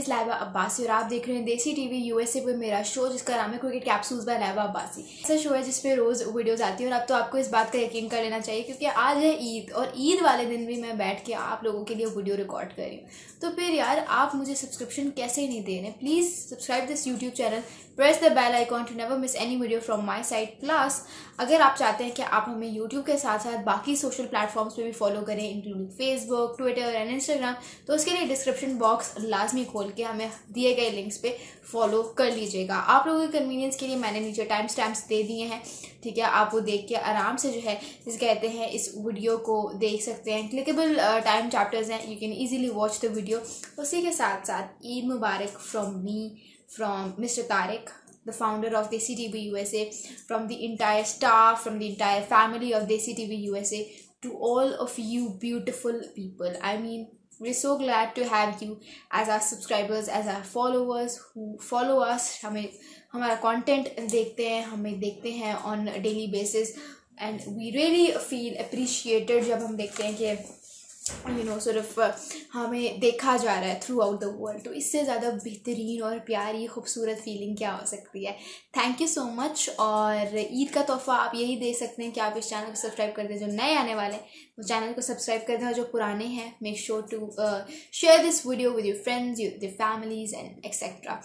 इस लाइबा अब्बासी और आप देख रहे हैं देसी टीवी यूएसए पे मेरा शो जिसका नाम है cricket capsules by Laiba Abbasi. ऐसा शो है जिसपे रोज वीडियोस आती है और अब तो आपको इस बात का यकीन कर लेना चाहिए क्योंकि आज है ईद और ईद वाले दिन भी मैं बैठ के आप लोगों के लिए वीडियो रिकॉर्ड कर रही हूँ। तो फिर यार आप मुझे सब्सक्रिप्शन कैसे नहीं दे रहे? Please subscribe this YouTube channel, press the bell icon to never miss any video from my side. Plus अगर आप चाहते हैं कि आप हमें यूट्यूब के साथ साथ बाकी सोशल प्लेटफॉर्म्स पे भी फॉलो करें including Facebook, Twitter and Instagram, तो उसके लिए डिस्क्रिप्शन बॉक्स लाजमी खोल के हमें दिए गए लिंक्स पे फॉलो कर लीजिएगा। आप लोगों के कन्वीनियंस के लिए मैंने नीचे टाइम स्टैम्प्स दे दिए हैं, ठीक है? आप वो देख के आराम से जो है जिस कहते हैं इस वीडियो को देख सकते हैं। क्लिकेबल टाइम चैप्टर्स हैं, you can easily watch the video. उसी के साथ साथ ईद मुबारक from me, from mister Tariq, the founder of Desi TV USA, from the entire staff, from the entire family of Desi TV USA, to all of you beautiful people. I mean, we're so glad to have you as our subscribers, as our followers who follow us, हमारा content देखते हैं, हमें देखते हैं on a daily basis, and we really feel appreciated जब हम देखते हैं कि सिर्फ हमें देखा जा रहा है थ्रू आउट द वर्ल्ड। तो इससे ज़्यादा बेहतरीन और प्यारी खूबसूरत फीलिंग क्या हो सकती है? Thank you so much. और ईद का तोहफा आप यही दे सकते हैं कि आप इस चैनल को सब्सक्राइब कर दें। जो नए आने वाले हैं वो चैनल को सब्सक्राइब कर दें, और जो पुराने हैं make sure to share this video with your friends, your families and etcetera.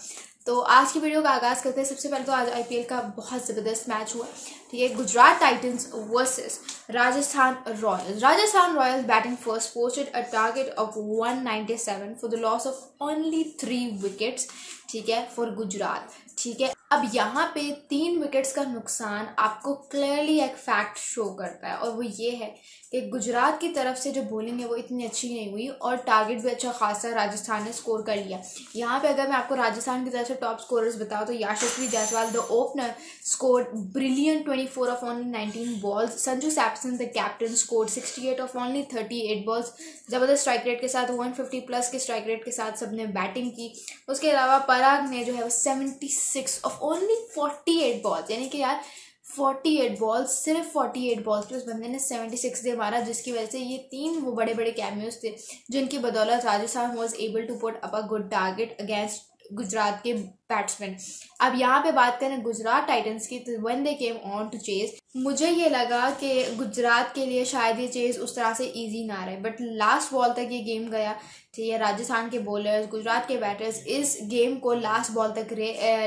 तो आज की वीडियो का आगाज़ करते हैं। सबसे पहले तो आज आईपीएल का बहुत ज़बरदस्त मैच हुआ, ठीक है? Gujarat Titans versus Rajasthan Royals. Rajasthan Royals batting first posted a target of 197 for the loss of only 3 wickets, ठीक है, फॉर गुजरात, ठीक है? अब यहाँ पे 3 विकेट्स का नुकसान आपको क्लियरली एक फैक्ट शो करता है, और वो ये है कि गुजरात की तरफ से जो बॉलिंग है वो इतनी अच्छी नहीं हुई और टारगेट भी अच्छा खासा राजस्थान ने स्कोर कर लिया। यहाँ पे अगर मैं आपको राजस्थान की तरफ से टॉप स्कोरर्स बताऊँ तो Yashasvi Jaiswal the opener scored brilliant 24 off only 19 balls. Sanju Samson the captain scored 68 off only 38 balls. ज़बरदस्त स्ट्राइक रेट के साथ 150+ के स्ट्राइक रेट के साथ सबने बैटिंग की। उसके अलावा पराग ने जो है वो 76 ऑफ ओनली 48 बॉल्स, यानी कि यार 48 बॉल्स, सिर्फ 48 बॉल्स पे उस बंदे ने 76 दे मारा, जिसकी वजह से ये 3 वो बड़े बड़े कैमियोज थे जिनकी बदौलत Rajasthan was able to put up a good target against Gujarat के बैट्समैन। अब यहाँ पे बात करें गुजरात टाइटंस की, तो when they came on to chase, मुझे ये लगा कि गुजरात के लिए शायद ये चेज उस तरह से इजी ना रहे, बट लास्ट बॉल तक ये गेम गया, ठीक है? राजस्थान के बॉलर्स, गुजरात के बैटर्स इस गेम को लास्ट बॉल तक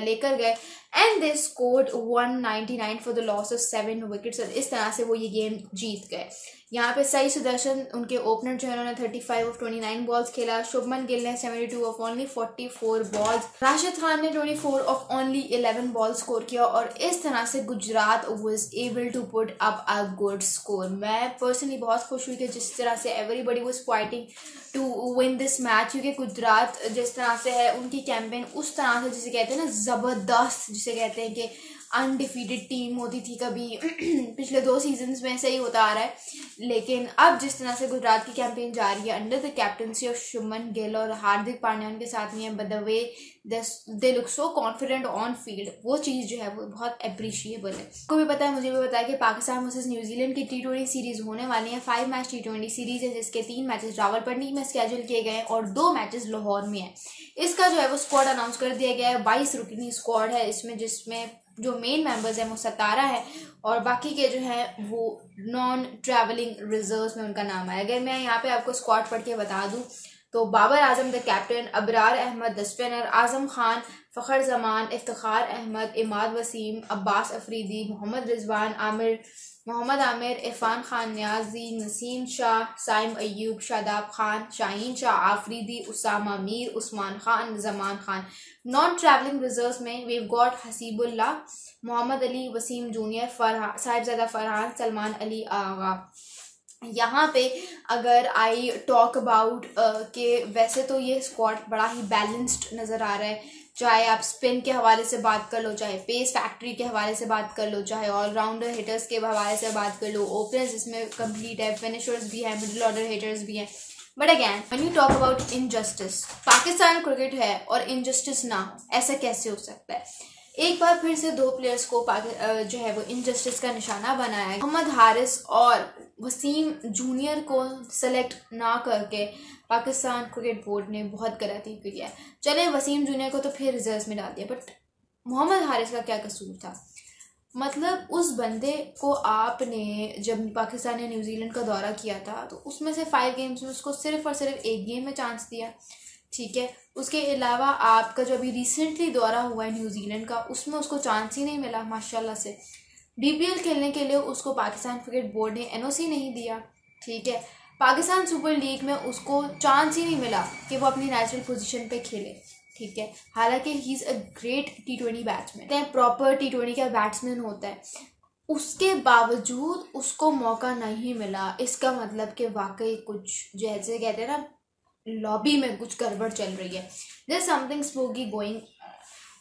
लेकर गए and they scored 199 for the loss of 7 wickets. इस तरह से वो ये गेम जीत गए। यहाँ पे सही सुदर्शन उनके ओपनर जो है उन्होंने 35 ऑफ 29 बॉल्स खेला। शुभमन गिल ने 72 off only 44 balls. Rashid Khan ने 24 ऑफ ऑनली 11 बॉल्स स्कोर किया, और इस तरह से Gujarat was able to put up a good score. मैं पर्सनली बहुत खुश हुई कि जिस तरह से everybody was fighting to win this match, क्योंकि गुजरात जिस तरह से है उनकी कैंपेन उस तरह से जिसे कहते हैं ना ज़बरदस्त, जिसे कहते हैं कि अनडिफीटेड टीम होती थी कभी पिछले 2 सीजन्स में ऐसा ही होता आ रहा है, लेकिन अब जिस तरह से गुजरात की कैंपेन जा रही है under the captaincy of Shubman Gill और हार्दिक पांड्या उनके साथ में है। By the way they look so confident on field, वो चीज़ जो है वो बहुत अप्रिशिएबल है। आपको भी पता है, मुझे भी पता है कि पाकिस्तान वर्सेस न्यूजीलैंड की T20 सीरीज़ होने वाली है। 5 मैच T20 सीरीज़ है, जिसके 3 मैचेस रावलपिंडी में स्केड्यूल किए गए हैं और 2 मैचेस लाहौर में है। इसका जो है वो स्क्वाड अनाउंस कर दिया गया है। 22 रुकनी स्क्वाड है इसमें, जिसमें जो मेन मेंबर्स हैं वो 17 है और बाकी के जो हैं वो नॉन ट्रैवलिंग रिजर्व्स में उनका नाम है। अगर मैं यहाँ पे आपको स्क्वाड पढ़ के बता दूँ तो Babar Azam the captain, Abrar Ahmed the spinner, Azam Khan, Fakhar Zaman, Iftikhar Ahmed, Imad Wasim, Abbas Afridi, Mohammad Rizwan, Aamir Mohammad Aamir, Irfan Khan Niazi, Naseem Shah, Saim Ayub, Shadab Khan, Shaheen Shah Afridi, Usama Mir, Usman Khan, Zaman Khan. Non travelling reserves में we've got Haseebullah, Mohammad Ali, Wasim junior, Farhan Sahibzada, Farhan, Salman Ali Agha. यहाँ पे अगर आई टॉक अबाउट के वैसे तो ये स्क्वाड बड़ा ही बैलेंस्ड नज़र आ रहा है, चाहे आप स्पिन के हवाले से बात कर लो, चाहे पेस फैक्ट्री के हवाले से बात कर लो, चाहे ऑलराउंडर हिटर्स के हवाले से बात कर लो। ओपनर्स इसमें कंप्लीट है, फिनिशर्स भी हैं, मिडिल ऑर्डर हिटर्स भी हैं। But again when you talk about injustice, Pakistan cricket है और इनजस्टिस ना हो ऐसा कैसे हो सकता है? एक बार फिर से दो प्लेयर्स को जो है वो इनजस्टिस का निशाना बनाया। मोहम्मद हारिस और वसीम जूनियर को सेलेक्ट ना करके पाकिस्तान क्रिकेट बोर्ड ने बहुत गलती की है। चले वसीम जूनियर को तो फिर रिजर्व्स में डाल दिया, बट मोहम्मद हारिस का क्या कसूर था? मतलब उस बंदे को आपने जब पाकिस्तान ने न्यूजीलैंड का दौरा किया था तो उसमें से 5 गेम्स में उसको सिर्फ और सिर्फ 1 गेम में चांस दिया, ठीक है। उसके अलावा आपका जो अभी रिसेंटली दौरा हुआ है न्यूजीलैंड का, उसमें उसको चांस ही नहीं मिला माशाल्लाह से। डीपीएल खेलने के लिए उसको पाकिस्तान क्रिकेट बोर्ड ने एनओसी नहीं दिया, ठीक है। पाकिस्तान सुपर लीग में उसको चांस ही नहीं मिला कि वो अपनी नेचुरल पोजीशन पे खेले, ठीक है। हालांकि he is a great T20 batsman, proper T20 का बैट्समैन होता है, उसके बावजूद उसको मौका नहीं मिला। इसका मतलब कि वाकई कुछ, जैसे कहते हैं ना, लॉबी में कुछ गड़बड़ चल रही है, देयर समथिंग स्पूकी गोइंग,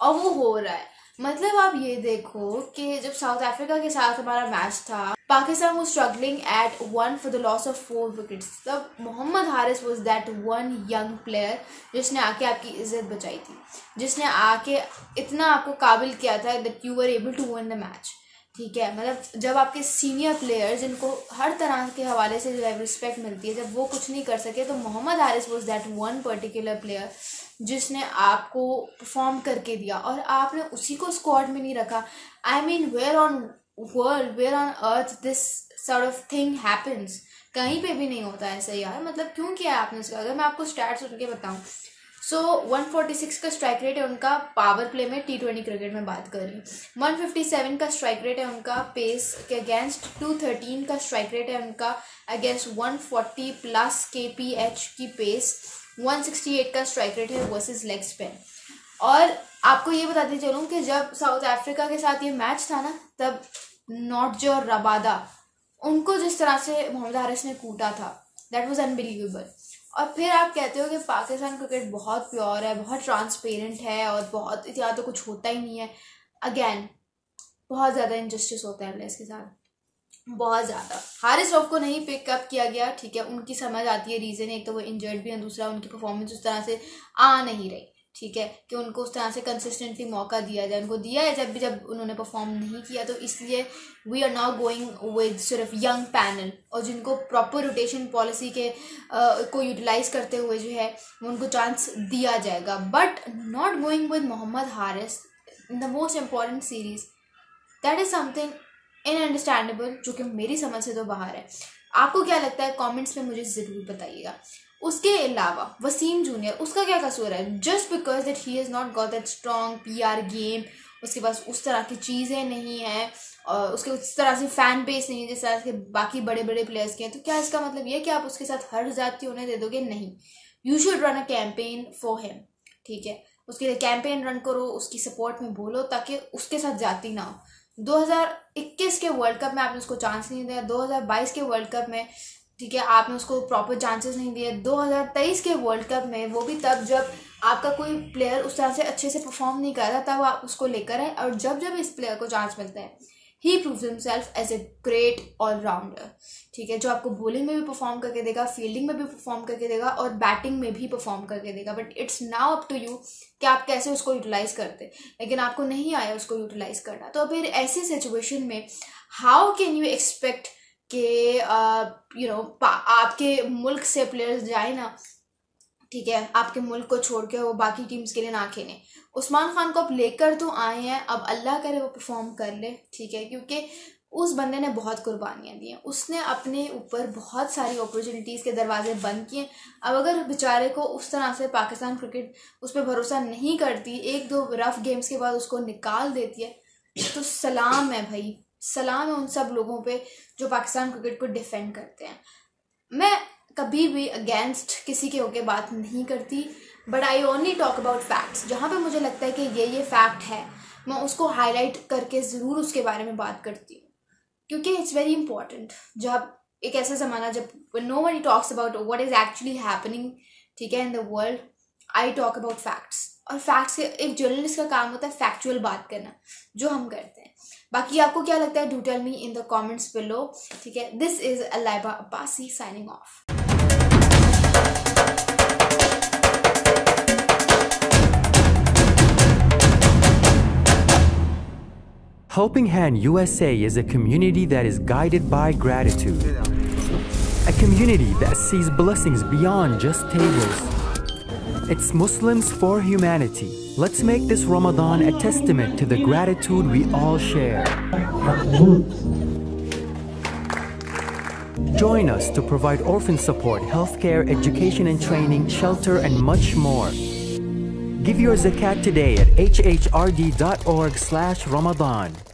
और वो हो रहा है। मतलब आप ये देखो कि जब साउथ अफ्रीका के साथ हमारा मैच था, Pakistan was struggling at 1 for the loss of 4 wickets, तब Mohammad Haris was that 1 young player जिसने आके आपकी इज्जत बचाई थी, जिसने आके इतना आपको काबिल किया था that you were able to win the match, ठीक है। मतलब जब आपके सीनियर प्लेयर जिनको हर तरह के हवाले से जो है रिस्पेक्ट मिलती है, जब वो कुछ नहीं कर सके, तो Mohammad Haris was that 1 particular player जिसने आपको परफॉर्म करके दिया, और आपने उसी को स्क्वाड में नहीं रखा। I mean where on earth this sort of thing happens, कहीं पे भी नहीं होता ऐसा यार। मतलब क्यों किया है आपने इसका? अगर मैं आपको स्टैट्स उनके बताऊँ, सो 146 का स्ट्राइक रेट है उनका पावर प्ले में, T20 क्रिकेट में बात कर रही हूँ। 157 का स्ट्राइक रेट है उनका पेस के अगेंस्ट, 213 का स्ट्राइक रेट है उनका अगेंस्ट 140+ kph की पेस, 168 का स्ट्राइक रेट है वर्सेस लेग स्पिन। और आपको ये बताते चलूँ कि जब साउथ अफ्रीका के साथ ये मैच था ना, तब नॉटज और रबादा, उनको जिस तरह से मोहम्मद हारिस ने कूटा था, दैट वॉज अनबिलीवेबल। और फिर आप कहते हो कि पाकिस्तान क्रिकेट बहुत प्योर है, बहुत ट्रांसपेरेंट है और बहुत इतना तो कुछ होता ही नहीं है। अगेन बहुत ज़्यादा इनजस्टिस होता है प्लेयर्स के साथ, बहुत ज़्यादा। हारिस रॉफ को नहीं पिकअप किया गया, ठीक है, उनकी समझ आती है रीज़न, एक तो वो इंजर्ड भी हैं, दूसरा उनकी परफॉर्मेंस उस तरह से आ नहीं रही, ठीक है, कि उनको उस तरह से कंसिस्टेंटली मौका दिया जाए, उनको दिया है जब उन्होंने परफॉर्म नहीं किया। तो इसलिए we are not going with सिर्फ यंग पैनल, और जिनको प्रॉपर रोटेशन पॉलिसी के को यूटिलाइज करते हुए जो है उनको चांस दिया जाएगा, but not going with Mohammad Haris in the most important series, that is something in understandable, जो कि मेरी समझ से तो बाहर है। आपको क्या लगता है कॉमेंट्स में मुझे ज़रूर बताइएगा। उसके अलावा वसीम जूनियर, उसका क्या कसूर है? Just because that he is not got that strong PR game, उसके पास उस तरह की चीज़ें नहीं है और उसके उस तरह से फ़ैन बेस नहीं है जिस तरह के बाकी बड़े बड़े प्लेयर्स के हैं, तो क्या इसका मतलब ये कि आप उसके साथ हर जाति होने दे दोगे? नहीं, you should run a campaign for him, ठीक है, उसके लिए कैंपेन रन करो, उसकी सपोर्ट में बोलो, ताकि उसके साथ जाति ना हो। 2021 के वर्ल्ड कप में आपने उसको चांस नहीं दिया, 2022 के वर्ल्ड कप में, ठीक है, आपने उसको प्रॉपर चांसेस नहीं दिए, 2023 के वर्ल्ड कप में, वो भी तब जब आपका कोई प्लेयर उस तरह से अच्छे से परफॉर्म नहीं कर रहा तब आप उसको लेकर आए, और जब जब इस प्लेयर को चांस मिलता है he proves himself as a great allrounder, ठीक है, जो आपको बॉलिंग में भी परफॉर्म करके देगा, फील्डिंग में भी परफॉर्म करके देगा और बैटिंग में भी परफॉर्म करके देगा। But it's now up to you कि आप कैसे उसको यूटिलाइज़ करते, लेकिन आपको नहीं आया उसको यूटिलाइज़ करना। तो फिर ऐसी सिचुएशन में हाउ कैन यू एक्सपेक्ट कि यू नो आपके मुल्क से प्लेयर्स जाए ना, ठीक है, आपके मुल्क को छोड़ के वो बाकी टीम्स के लिए ना खेलें। उस्मान खान को आप लेकर तो आए हैं, अब अल्लाह करे वो परफॉर्म कर ले, ठीक है, क्योंकि उस बंदे ने बहुत कुर्बानियाँ दी हैं, उसने अपने ऊपर बहुत सारी अपॉर्चुनिटीज़ के दरवाजे बंद किए। अब अगर बेचारे को उस तरह से पाकिस्तान क्रिकेट उस पर भरोसा नहीं करती, 1-2 रफ़ गेम्स के बाद उसको निकाल देती है, तो सलाम है भाई, सलाम है उन सब लोगों पे जो पाकिस्तान क्रिकेट को डिफेंड करते हैं। मैं कभी भी अगेंस्ट किसी के होके बात नहीं करती, but I only talk about facts. जहाँ पे मुझे लगता है कि ये फैक्ट है, मैं उसको हाईलाइट करके ज़रूर उसके बारे में बात करती हूँ, क्योंकि इट्स वेरी इंपॉर्टेंट। जब एक ऐसा ज़माना जब nobody talks about what is actually happening, ठीक है, in the world, I talk about facts. और फैक्ट्स, एक जर्नलिस्ट का काम होता है फैक्चुअल बात करना, जो हम करते हैं। बाकी आपको क्या लगता है, do tell me in the comments below, ठीक है। This is Alaiba Abbasi signing off. Helping Hand USA is a community that is guided by gratitude. A community that sees blessings beyond just tables. It's Muslims for humanity. Let's make this Ramadan a testament to the gratitude we all share. Join us to provide orphan support, healthcare, education and training, shelter and much more. Give your zakat today at hhrd.org/Ramadan.